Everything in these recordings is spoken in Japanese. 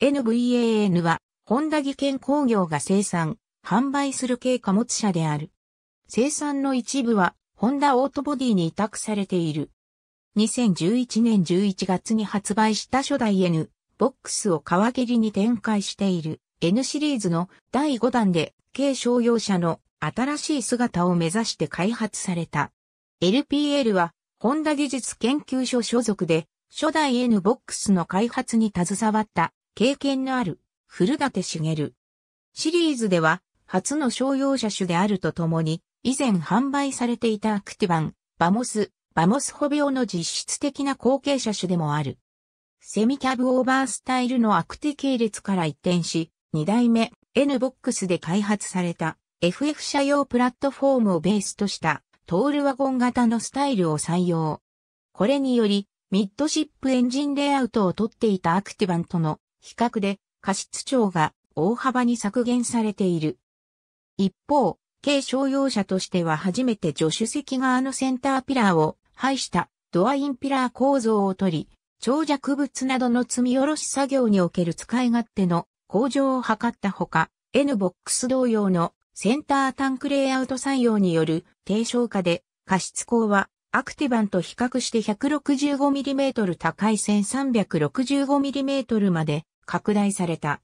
NVAN は、本田技研工業が生産、販売する軽貨物車である。生産の一部は、ホンダオートボディに委託されている。2011年11月に発売した初代 N ボックスを皮切りに展開している N シリーズの第5弾で、軽商用車の新しい姿を目指して開発された。LPL は、ホンダ技術研究所所属で、初代 N ボックスの開発に携わった経験のある古舘茂。シリーズでは初の商用車種であるとともに以前販売されていたアクティバン、バモスホ病の実質的な後継車種でもある。セミキャブオーバースタイルのアクテ系列から一転し、2代目 N ボックスで開発された FF 車用プラットフォームをベースとしたトールワゴン型のスタイルを採用。これにより、ミッドシップエンジンレイアウトをとっていたアクティバンとの比較で過失長が大幅に削減されている。一方、軽商用車としては初めて助手席側のセンターピラーを配したドアインピラー構造を取り、長尺物などの積み下ろし作業における使い勝手の向上を図ったほか、N ボックス同様のセンタータンクレイアウト採用による低消化で過失高はアクティバンと比較して 165mm 高い 1365mm まで拡大された。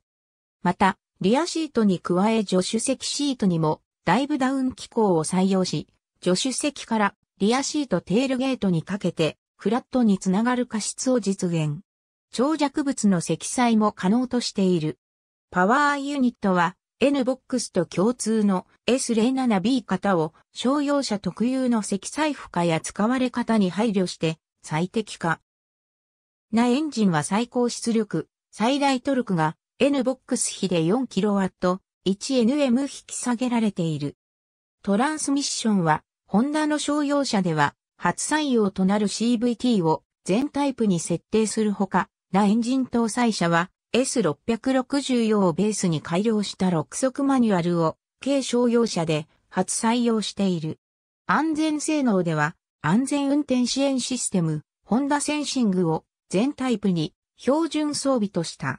また、リアシートに加え助手席シートにもダイブダウン機構を採用し、助手席からリアシートテールゲートにかけてフラットにつながる加湿を実現。長尺物の積載も可能としている。パワーユニットは N ボックスと共通の S07B 型を商用車特有の積載負荷や使われ方に配慮して最適化。エンジンは最高出力、最大トルクが N ボックス比で 4kW、1Nm 引き下げられている。トランスミッションは、ホンダの商用車では初採用となる CVT を全タイプに設定するほか、エンジン搭載車は、S660 をベースに改良した6速マニュアルを軽商用車で初採用している。安全性能では安全運転支援システム、ホンダセンシングを全タイプに標準装備とした。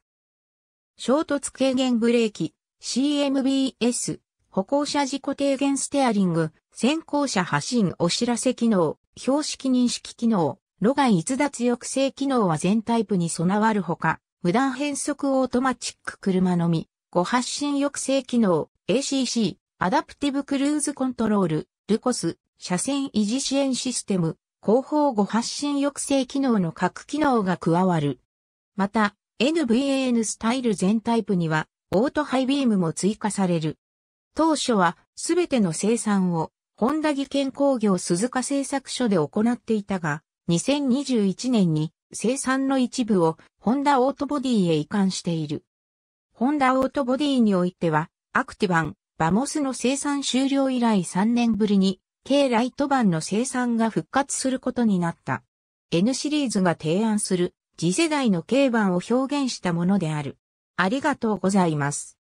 衝突軽減ブレーキ、CMBS、歩行者事故低減ステアリング、先行車発進お知らせ機能、標識認識機能、路外逸脱抑制機能は全タイプに備わるほか、無断変速オートマチック車のみ、誤発進抑制機能、ACC、アダプティブクルーズコントロール、LKAS、車線維持支援システム、後方誤発進抑制機能の各機能が加わる。また、NVAN スタイル全タイプには、オートハイビームも追加される。当初は、すべての生産を、ホンダ技研工業鈴鹿製作所で行っていたが、2021年に、生産の一部をホンダオートボディへ移管している。ホンダオートボディにおいては、アクティバン、バモスの生産終了以来3年ぶりに、軽ライトバンの生産が復活することになった。N シリーズが提案する次世代の軽バンを表現したものである。ありがとうございます。